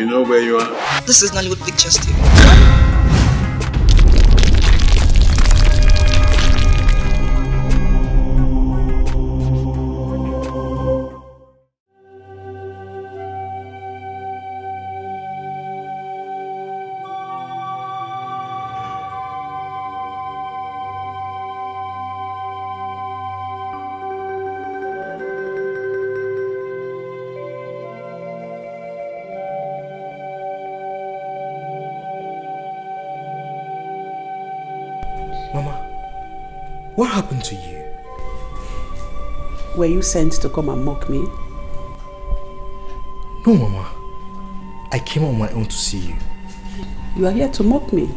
You know where you are? This is Nollywood Pictures TV. What happened to you? Were you sent to come and mock me? No, Mama. I came on my own to see you. You are here to mock me.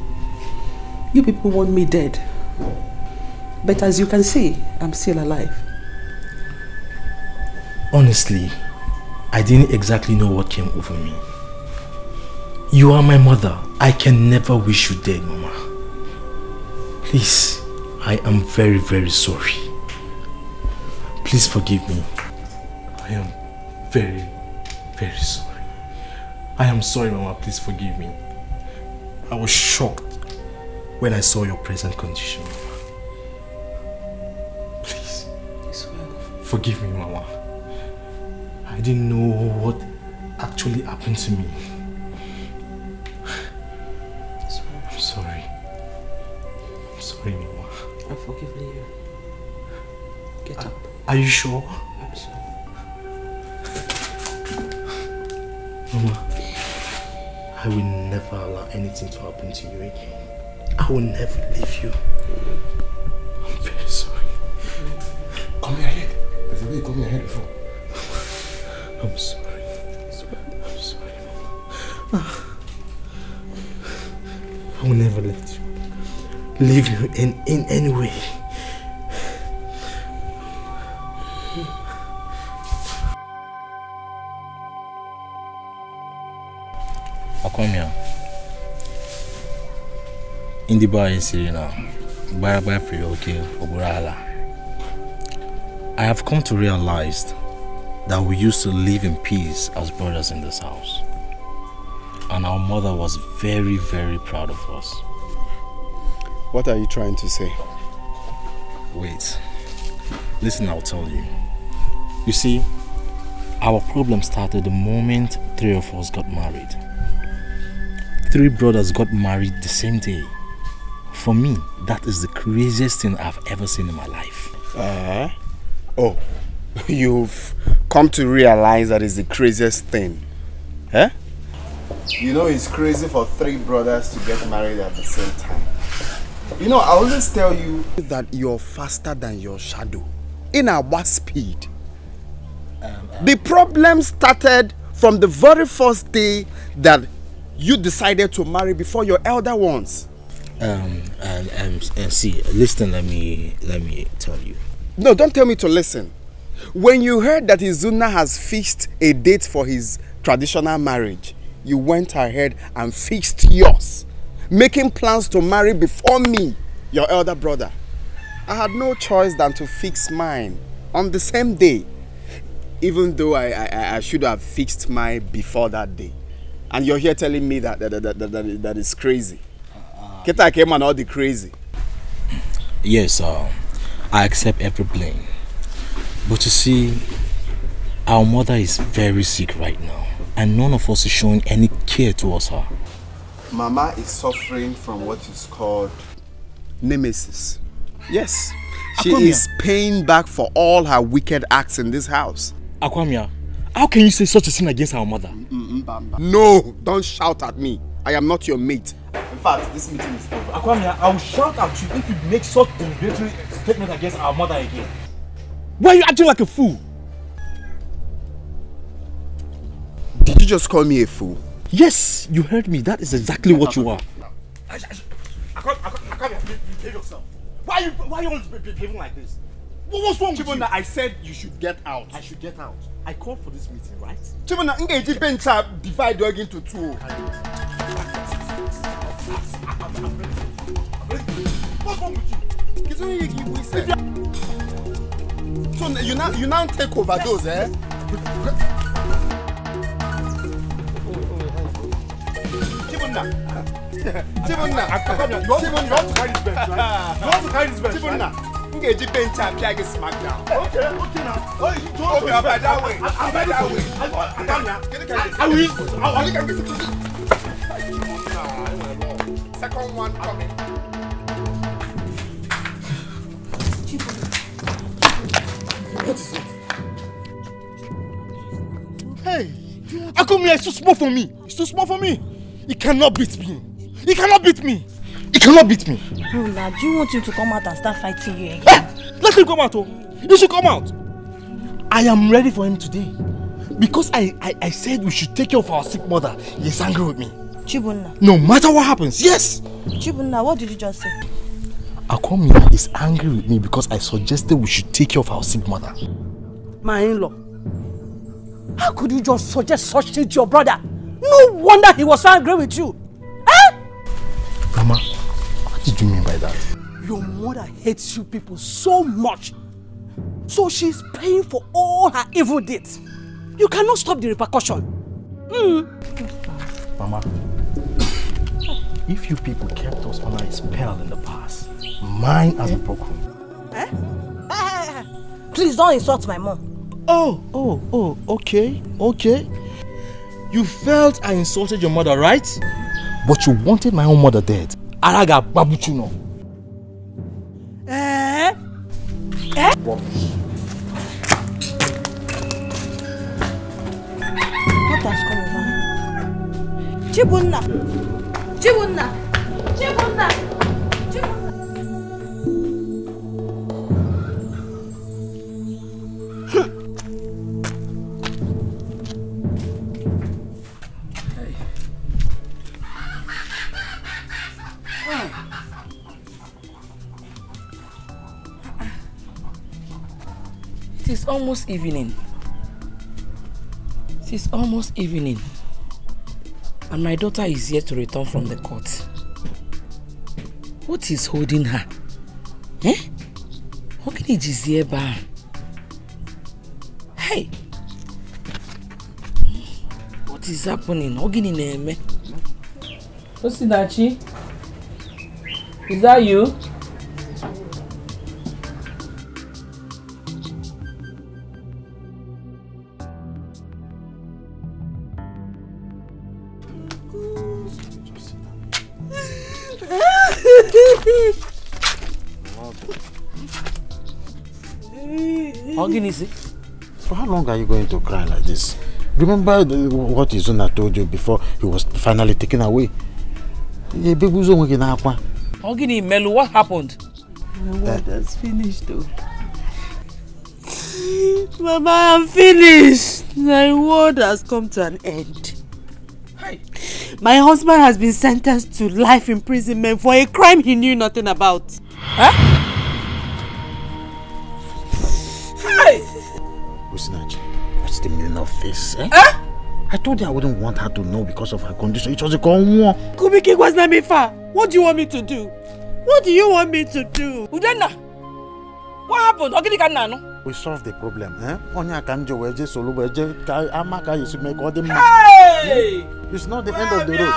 You people want me dead. But as you can see, I'm still alive. Honestly, I didn't exactly know what came over me. You are my mother. I can never wish you dead, Mama. Please. I am very, very sorry. Please forgive me. I am very, very sorry. I am sorry, Mama. Please forgive me. I was shocked when I saw your present condition, Mama. Please. Forgive me, Mama. I didn't know what actually happened to me. I'm sorry. I'm sorry, Mama. I've forgiven you. Get up. Are you sure? I'm sure. Mama, I will never allow anything to happen to you again. I will never leave you. I'm very sorry. Come here ahead. Before you come here ahead before. I'm sorry. I'm sorry, Mama. I will never let you. Leave you in any way. Akwamia. In the bar in Serena, bye for your king for Burala. I have come to realize that we used to live in peace as brothers in this house. And our mother was very, very proud of us. What are you trying to say? Wait. Listen, I'll tell you. You see, our problem started the moment three of us got married. Three brothers got married the same day. For me, that is the craziest thing I've ever seen in my life. Oh, you've come to realize that it's the craziest thing. Huh? You know it's crazy for three brothers to get married at the same time. You know, I always tell you that you're faster than your shadow. In our speed. The problem started from the very first day that you decided to marry before your elder ones. See, listen, let me tell you. No, don't tell me to listen. When you heard that Izuna has fixed a date for his traditional marriage, you went ahead and fixed yours. Making plans to marry before me, your elder brother. I had no choice than to fix mine on the same day. Even though I should have fixed mine before that day. And you're here telling me that is crazy. Keta came and all the crazy. Yes, I accept every blame. But you see, our mother is very sick right now. And none of us is showing any care towards her. Mama is suffering from what is called nemesis. Yes, she is paying back for all her wicked acts in this house. Akwamia, how can you say such a thing against our mother? No, don't shout at me. I am not your mate. In fact, this meeting is over. Akwamia, I will shout at you if you make such a derogatory statement against our mother again. Why are you acting like a fool? Did you just call me a fool? Yes, you heard me. That is exactly what you are. I can't behave yourself. Why are you always behaving like this? What's wrong with Chibuna, you? I said you should get out. I should get out. I called for this meeting, right? Chibuna, engage bench up, divide dog into two. What's wrong with you? So you now take overdose, eh? Chibuna. Okay, second one coming. What is it? Hey, Akwamia is too small for me. It's too small for me. He cannot beat me. He cannot beat me. He cannot beat me. No, now, do you want him to come out and start fighting you again? Hey, let him come out, oh. He should come out. I am ready for him today. Because I said we should take care of our sick mother. He is angry with me. Chibuna. No matter what happens, yes. Chibuna, what did you just say? Akwamia is angry with me because I suggested we should take care of our sick mother. My in-law. How could you just suggest such thing to your brother? No wonder he was so angry with you. Eh? Mama. What did you mean by that? Your mother hates you people so much. So she's paying for all her evil deeds. You cannot stop the repercussion. Mama, if you people kept us under a spell in the past, mine has been broken. Eh? Please don't insult my mom. Oh, okay. You felt I insulted your mother, right? But you wanted my own mother dead. Araga babuchuno. What has come over him? Chibuna. Hey. It is almost evening. And my daughter is yet to return from the court. What is holding her? Eh? How can it is here by? Hey! What is happening? Osinachi? Is that you? For how long are you going to cry like this? Remember what Izuna told you before he was finally taken away? Ogini Melu, what happened? My work is finished though. Mama, I'm finished. My world has come to an end. Hi. My husband has been sentenced to life imprisonment for a crime he knew nothing about. Huh? Osinachi, what's the meaning of this? Eh? I told you I wouldn't want her to know because of her condition. It was a common war. Kumiki was not me far. What do you want me to do? Udena, what happened? We solved the problem. Eh? Hey! It's not the end of the road.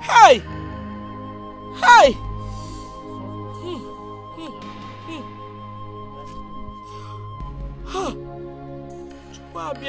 Hey! Hey! Hey! Could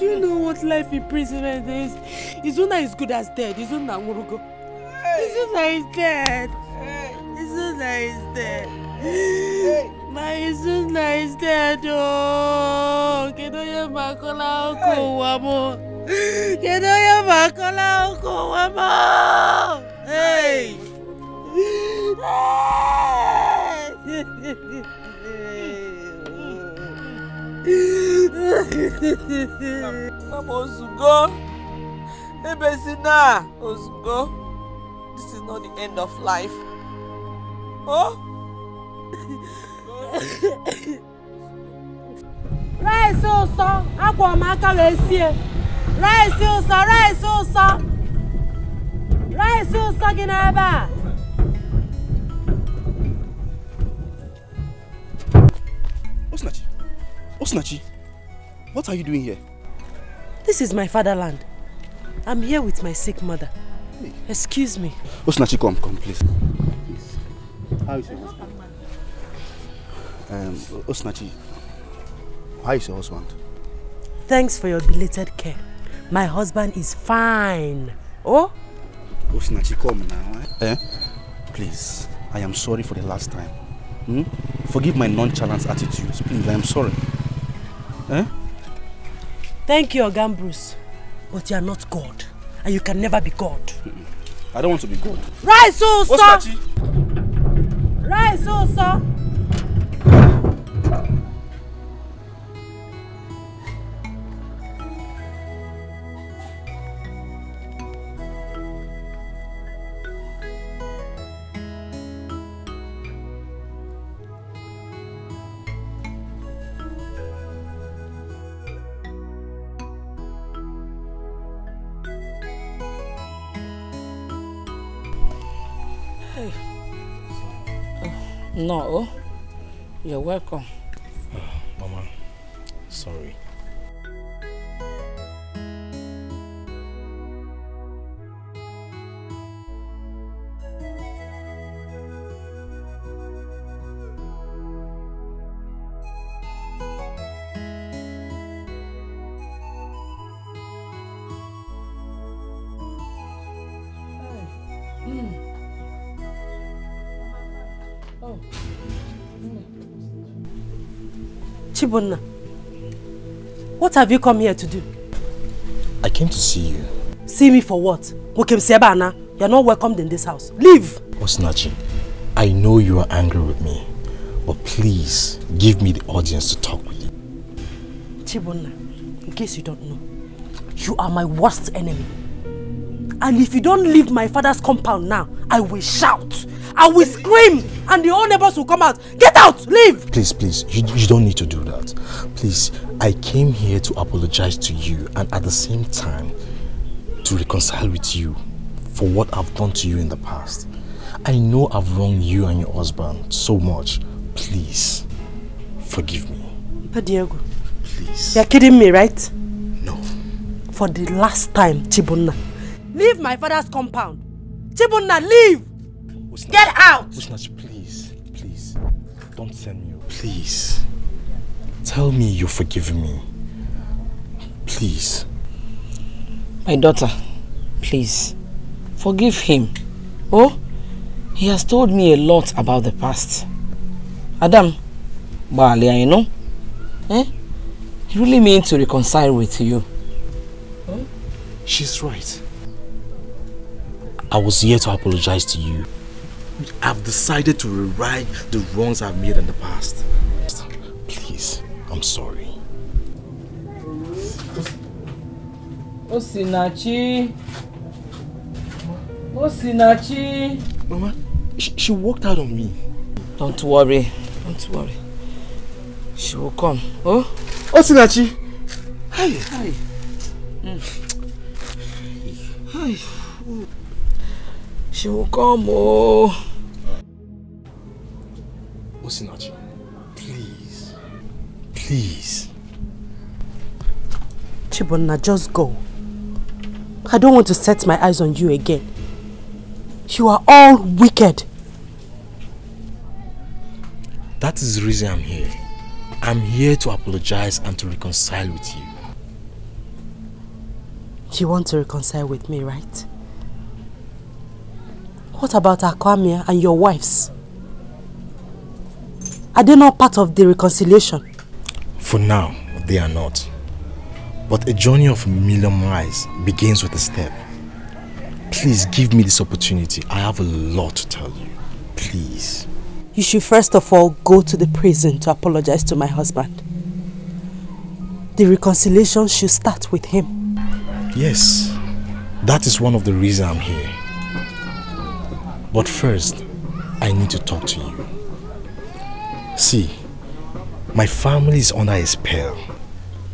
you know what life imprisonment is? Izuna is good as dead. Izuna is dead. Hey. My Izuna is dead. Oh, Kedoya makola uko wamo. Hey. Osugo. Ebesina. Osugo. This is not the end of life. Oh. Right. rice also, Akwamaka Lesie. Rice also. Rice also, Ginaba. Osinachi, what are you doing here? This is my fatherland. I'm here with my sick mother. Excuse me. Osinachi, come, please. Please. How is your husband? Osinachi, how is your husband? Thanks for your belated care. My husband is fine. Oh? Osinachi, come now. Eh? Please, I am sorry for the last time. Forgive my nonchalant attitude. Please, I am sorry. Eh? Thank you, Gambrus. But you are not God. And you can never be God. I don't want to be God. Rice also! Osinachi! Rice also! No, you're welcome. Mama, sorry. Chibuna, what have you come here to do? I came to see you. See me for what? You're not welcomed in this house. Leave! Osinachi, I know you are angry with me, but please give me the audience to talk with you. Chibuna, in case you don't know, you are my worst enemy. And if you don't leave my father's compound now, I will shout. I will scream and the whole neighbors will come out. Get out! Leave! Please. You don't need to do that. Please, I came here to apologize to you and at the same time to reconcile with you for what I've done to you in the past. I know I've wronged you and your husband so much. Please, forgive me. Padiego. Please. You're kidding me, right? No. For the last time, Chibuna. Leave my father's compound. Chibuna, leave! Osinachi. Get out! Osinachi, please, don't send me. Please, tell me you've forgiven me. Please. My daughter, please, forgive him. Oh, he has told me a lot about the past. Adam, Baalia, you know? Eh? He really means to reconcile with you. Huh? She's right. I was here to apologize to you. I've decided to rewrite the wrongs I've made in the past. Please, I'm sorry. Osinachi! Osinachi! Mama, she walked out on me. Don't worry. She will come. Oh? Osinachi! Hi! Hi! She will come, oh. Osinachi, please. Chibuna, just go. I don't want to set my eyes on you again. You are all wicked. That is the reason I'm here. I'm here to apologize and to reconcile with you. You want to reconcile with me, right? What about Akwamia and your wives? Are they not part of the reconciliation? For now, they are not. But a journey of 1,000,000 miles begins with a step. Please give me this opportunity. I have a lot to tell you. Please. You should first of all go to the prison to apologize to my husband. The reconciliation should start with him. Yes, that is one of the reasons I'm here. But first, I need to talk to you. See, my family is under a spell.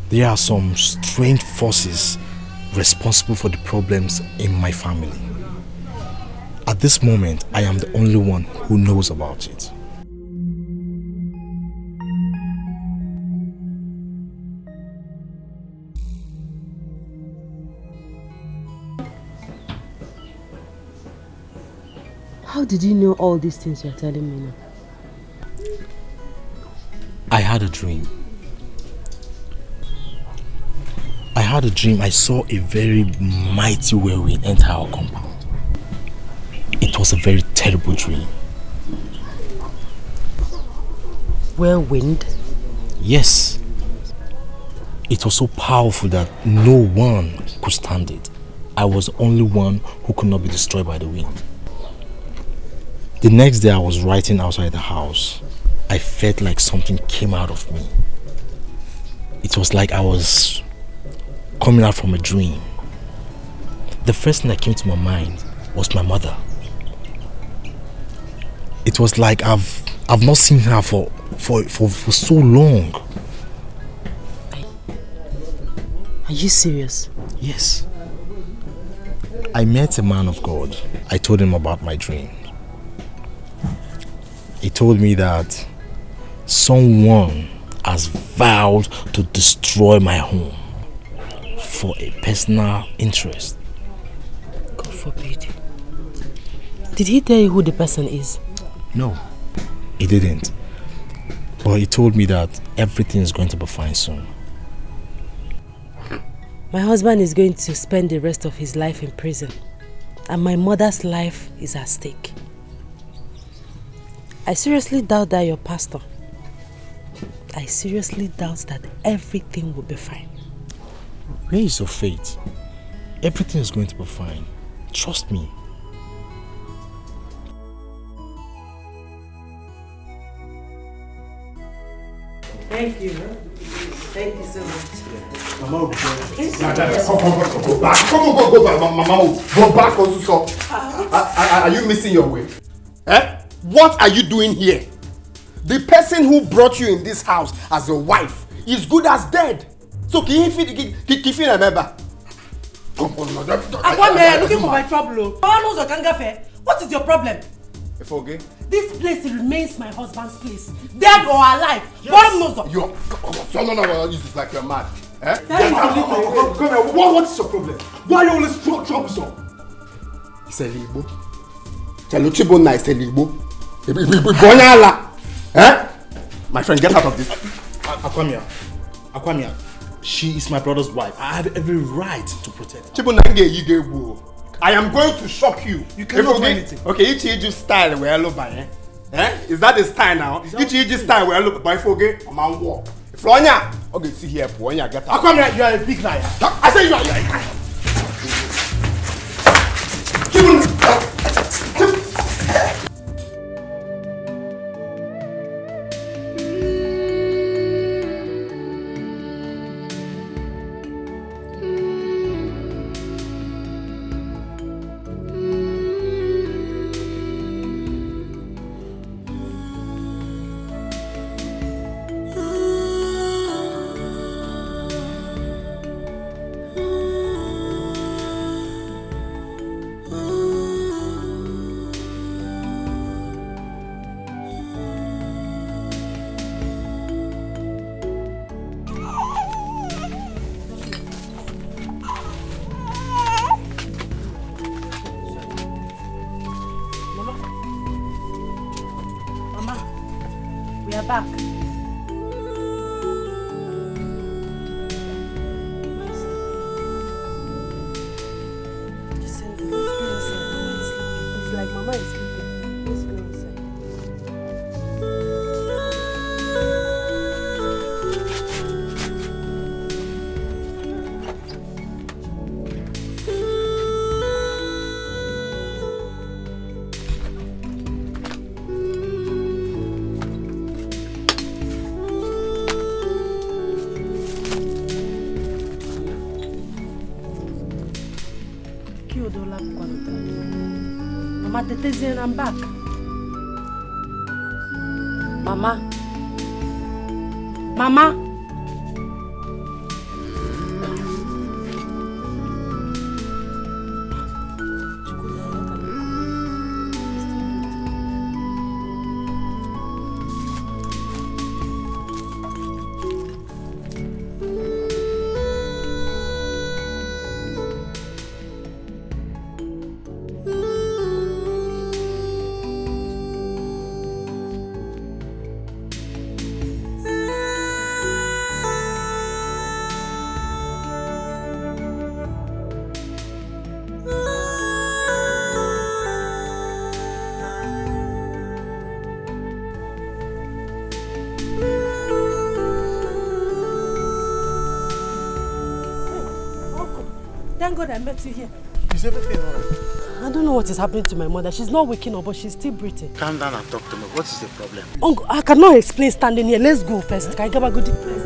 There are some strange forces responsible for the problems in my family. At this moment, I am the only one who knows about it. How did you know all these things you're telling me now? I had a dream. I saw a very mighty whirlwind enter our compound. It was a very terrible dream. Whirlwind? Yes. It was so powerful that no one could stand it. I was the only one who could not be destroyed by the wind. The next day I was writing outside the house. I felt like something came out of me. It was like I was coming out from a dream. The first thing that came to my mind was my mother. It was like I've not seen her for so long. Are you serious? Yes. I met a man of God. I told him about my dream. He told me that someone has vowed to destroy my home for a personal interest. God forbid. Did he tell you who the person is? No, he didn't. But he told me that everything is going to be fine soon. My husband is going to spend the rest of his life in prison, and my mother's life is at stake. I seriously doubt that you're pastor. I seriously doubt that everything will be fine. Where is your faith? Everything is going to be fine. Trust me. Thank you. Thank you so much. Mama, go back. Come on, go back. Mama, go back also. Are you missing your way? Eh? What are you doing here? The person who brought you in this house as your wife is good as dead. So can you remember? Akwamia, looking for my trouble. What is your problem? Okay. This place remains my husband's place, dead or alive. Yes. No, it's like you're mad. Eh? What is your problem? Why are you always troublesome? It's a Igbo. Chibuna is a Igbo. My friend, get out of this. Akwamia, she is my brother's wife. I have every right to protect her. I am going to shock you. You cannot do anything. Okay, Ichi style where I love by. Eh? Is that the style now? Ichi style where I love by forget a man walk. Flonya! Okay, see here, Ponya, get out. Akwamia, you are a big liar. I say you are a big liar. I'm back. Mama. Thank God I met you here. Is everything alright? I don't know what is happening to my mother. She's not waking up, but she's still breathing. Calm down and talk to me. What is the problem? Uncle, I cannot explain standing here. Let's go first. Can I get a good place?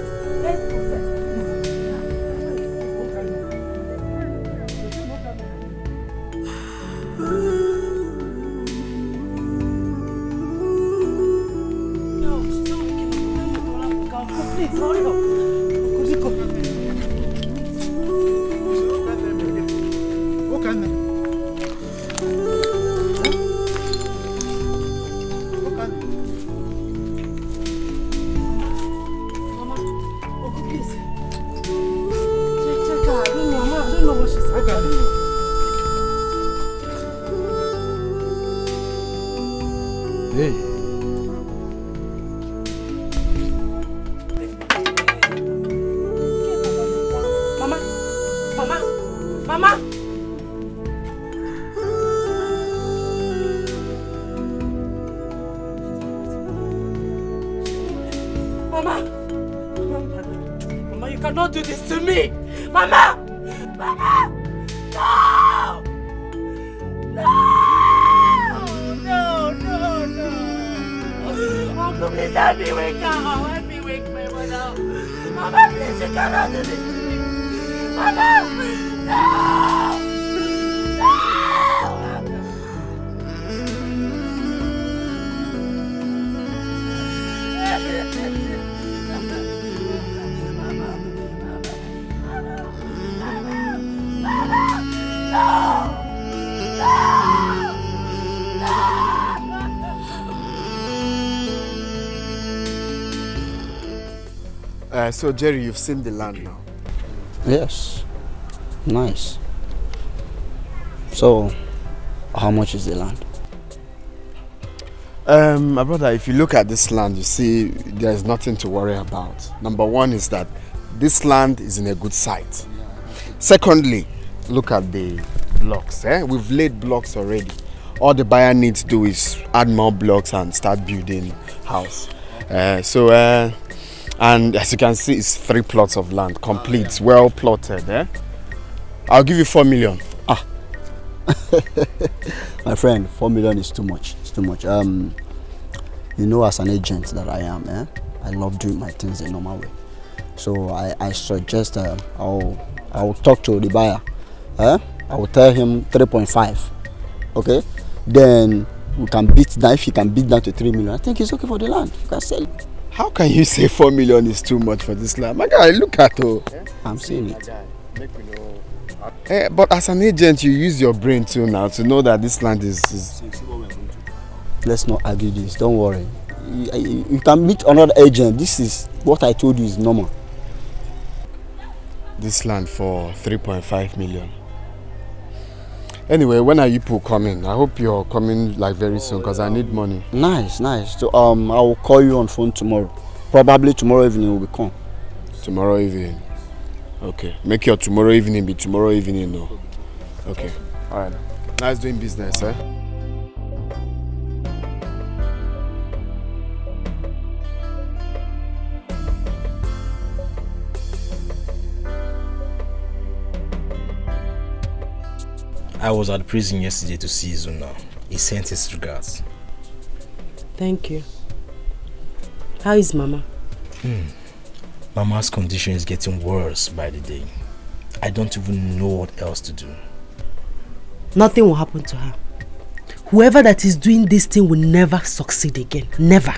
So Jerry, you've seen the land now? Yes. Nice. So, how much is the land? My brother, if you look at this land, you see there's nothing to worry about. Number one is that this land is in a good site. Secondly, look at the blocks. We've laid blocks already. All the buyer needs to do is add more blocks and start building house. And as you can see, it's 3 plots of land, complete, well plotted. I'll give you 4 million. Ah, my friend, 4 million is too much. It's too much. You know, as an agent that I am, I love doing my things the normal way. So I suggest I'll talk to the buyer. I will tell him 3.5. Okay, then we can beat that. If he can beat that to 3 million, I think it's okay for the land. You can sell it. How can you say 4 million is too much for this land? My guy, look at her. I'm seeing it. But as an agent, you use your brain too now to know that this land is... Let's not argue this, don't worry. You can meet another agent. This is what I told you is normal. This land for 3.5 million. Anyway, when are you people coming? I hope you're coming like very soon because I need money. Nice, nice. So I will call you on phone tomorrow. Probably tomorrow evening will be come. Tomorrow evening. Okay. Make your tomorrow evening be tomorrow evening though. Okay. All right. Nice doing business, I was at prison yesterday to see Izuna. He sent his regards. Thank you. How is Mama? Mama's condition is getting worse by the day. I don't even know what else to do. Nothing will happen to her. Whoever that is doing this thing will never succeed again. Never.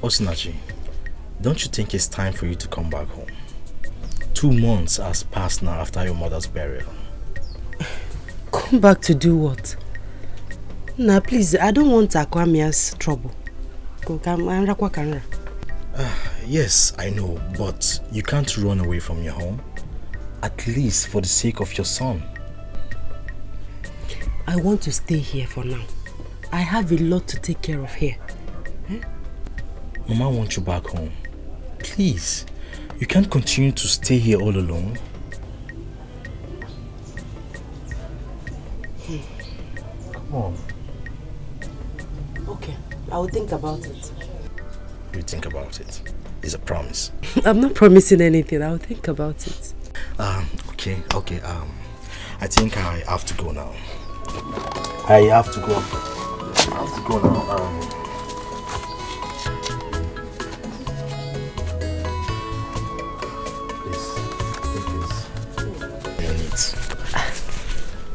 Osinachi, don't you think it's time for you to come back home? 2 months has passed now after your mother's burial. Come back to do what? Nah, please, I don't want Akwamia's trouble. Yes, I know, but you can't run away from your home. At least for the sake of your son. I want to stay here for now. I have a lot to take care of here. Mama wants you back home. Please, you can't continue to stay here all alone. Mom. Okay, I will think about it. You think about it? It's a promise. I'm not promising anything. I will think about it. Okay. Okay. I think I have to go now. I have to go now. Please. Your needs.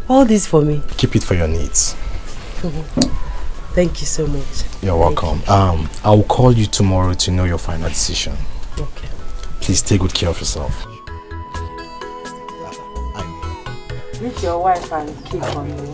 All this for me? Keep it for your needs. Thank you so much. You're welcome. I'll call you tomorrow to know your final decision. Okay. Please take good care of yourself. Meet your wife and keep on me.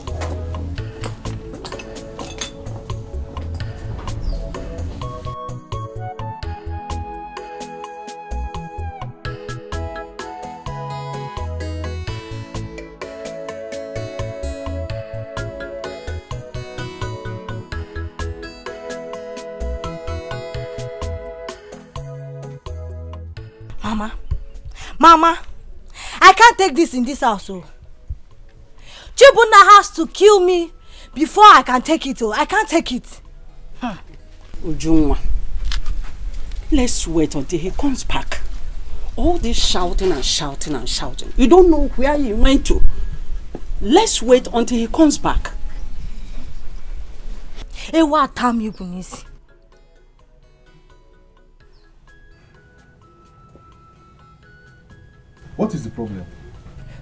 Mama, I can't take this in this house. Chibuna has to kill me before I can take it. I can't take it. Ujunwa, let's wait until he comes back. All this shouting. You don't know where he went to. Let's wait until he comes back. Ewa tam you bunisi. What is the problem?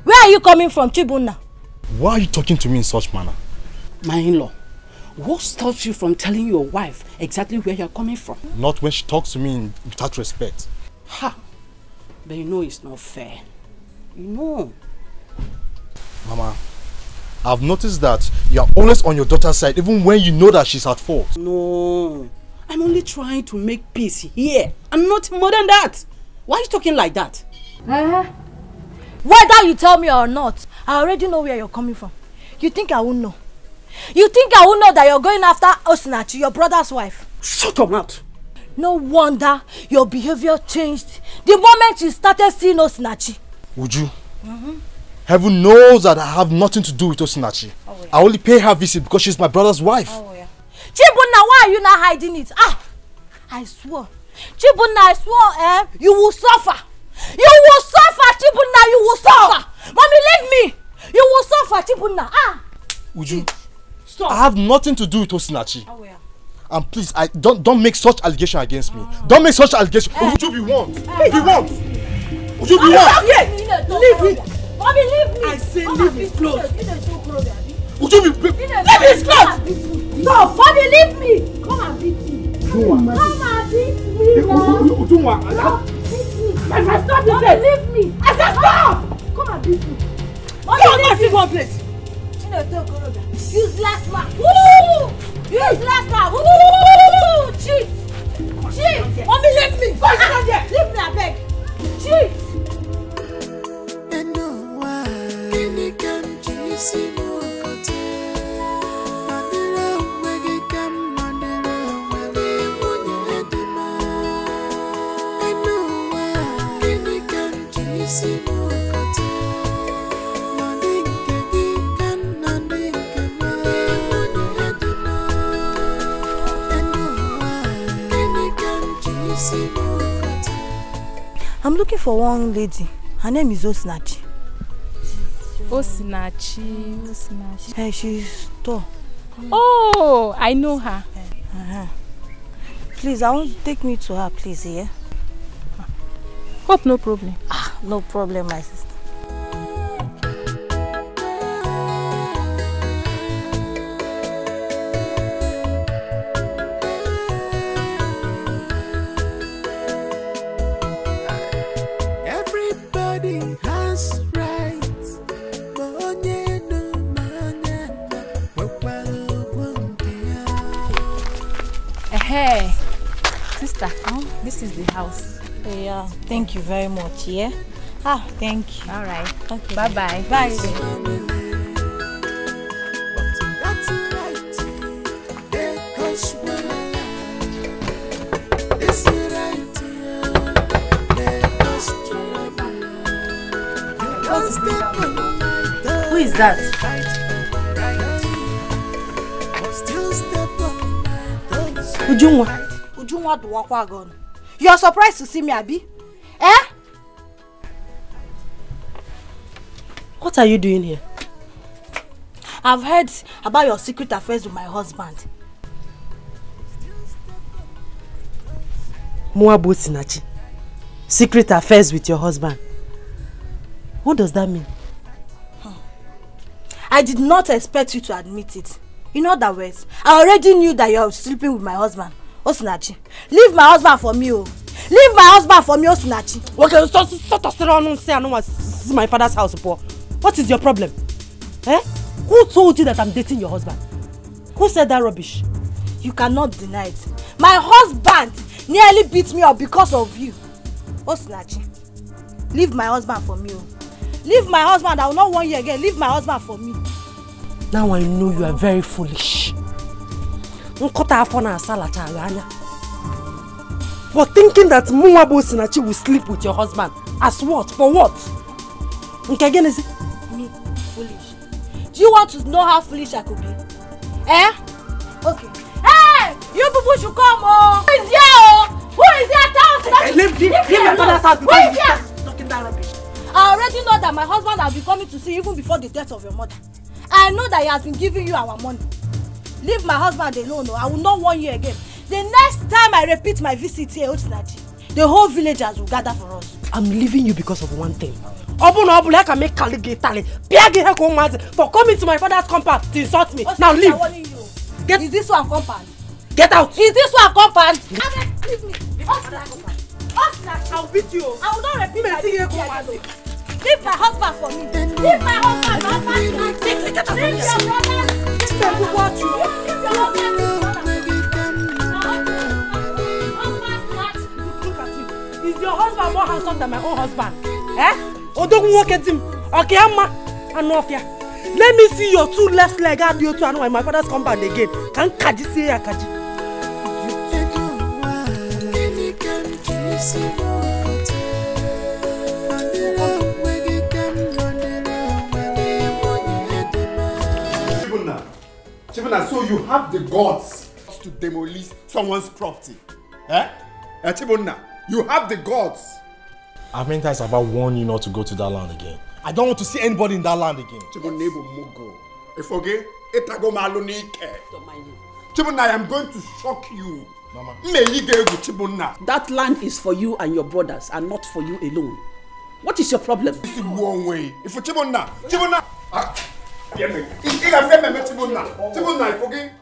Where are you coming from, Chibuna? Why are you talking to me in such manner? My in-law, what stops you from telling your wife exactly where you're coming from? Not when she talks to me without respect. Ha! But you know it's not fair. You know. Mama, I've noticed that you're always on your daughter's side even when you know that she's at fault. No, I'm only trying to make peace here. I'm not more than that. Why are you talking like that? Whether you tell me or not, I already know where you're coming from. You think I won't know? You think I won't know that you're going after Osinachi, your brother's wife? Shut up, mouth! No wonder your behavior changed the moment you started seeing Osinachi. Would you? Heaven knows that I have nothing to do with Osinachi. Oh, yeah. I only pay her visit because she's my brother's wife. Oh, yeah. Chibuna, why are you not hiding it? Ah! I swear. Chibuna, I swear, you will suffer. You will suffer, Chibuna, you will suffer! Mommy, leave me! You will suffer, Chibuna! Ah! Would you? Stop! I have nothing to do with Osinachi. Oh, yeah. And please, don't make such allegation against me. Don't make such allegation. Would you be warned? Be warned! Would you be warned? Leave me! Mommy, leave me! I say leave his clothes. Would you be... Leave his clothes! Stop! Mommy, leave me! Come and beat me! Come and beat me! Stop! I said stop! Leave me! I said stop! Come and beat me! Come and sit one place! Useless man! Woo! Useless man! Woo! Cheat! Cheat! Mommy, leave me! Go down there! Leave me, I beg! Cheat! I'm looking for one lady. Her name is Osinachi. Osinachi. Hey, she's tall. Oh, I know her. Please, I want to take me to her, please, yeah? Hope no problem. Ah, no problem, my sister. Hey, sister, this is the house. Yeah, thank you very much, yeah? Ah, thank you. All right. Okay. Bye-bye. Bye. Who is that? Ujunwa do wakwagon. You are surprised to see me, Abi? Eh? What are you doing here? I've heard about your secret affairs with my husband. Mwabu Osinachi. Secret affairs with your husband. What does that mean? I did not expect you to admit it. In other words, I already knew that you're sleeping with my husband. Osinachi, leave my husband for me. Oh. Leave my husband for me, Osinachi. Okay, stop us around and say I don't want to see my father's house. Poor. What is your problem? Eh? Who told you that I'm dating your husband? Who said that rubbish? You cannot deny it. My husband nearly beat me up because of you. Osinachi, leave my husband for me. Leave my husband. I will not want you again. Leave my husband for me. Now I know you are very foolish. For thinking that Mwabu Osinachi will sleep with your husband. As what? For what? Me? Foolish. Do you want to know how foolish I could be? Eh? Okay. Hey! You people should come, oh! Who is here, oh? Who is here? Leave my mother's house because you're talking that rubbish. I already know that my husband has been coming to see even before the death of your mother. I know that he has been giving you our money. Leave my husband alone. No, I will not warn you again. The next time I repeat my visit here, Osinachi, the whole villagers will gather for us. I'm leaving you because of one thing. I can make for coming to my father's compound to insult me. Now leave. Is this one compound? Get out. Is this one compound? Leave me. I'll beat you. I will not repeat my visit. Leave my husband for me. Leave my husband. Leave your brother. Leave your husband. Leave your husband. Is your husband more handsome than my own husband? Eh? Oh, don't walk at him. Okay, Amma. And off here. Let me see your two left leg and your two and my father's come back again. Can Kaji say ya Kaji? Chibuna, so you have the guts to demolish someone's property. Eh? Chibuna, you have the guts. How many times have I warned you not to go to that land again? I don't want to see anybody in that land again. Chibuna, I am going to shock you. Mama. That land is for you and your brothers and not for you alone. What is your problem? This is one way. If Chibuna, Chibuna. Chibuna. I forget.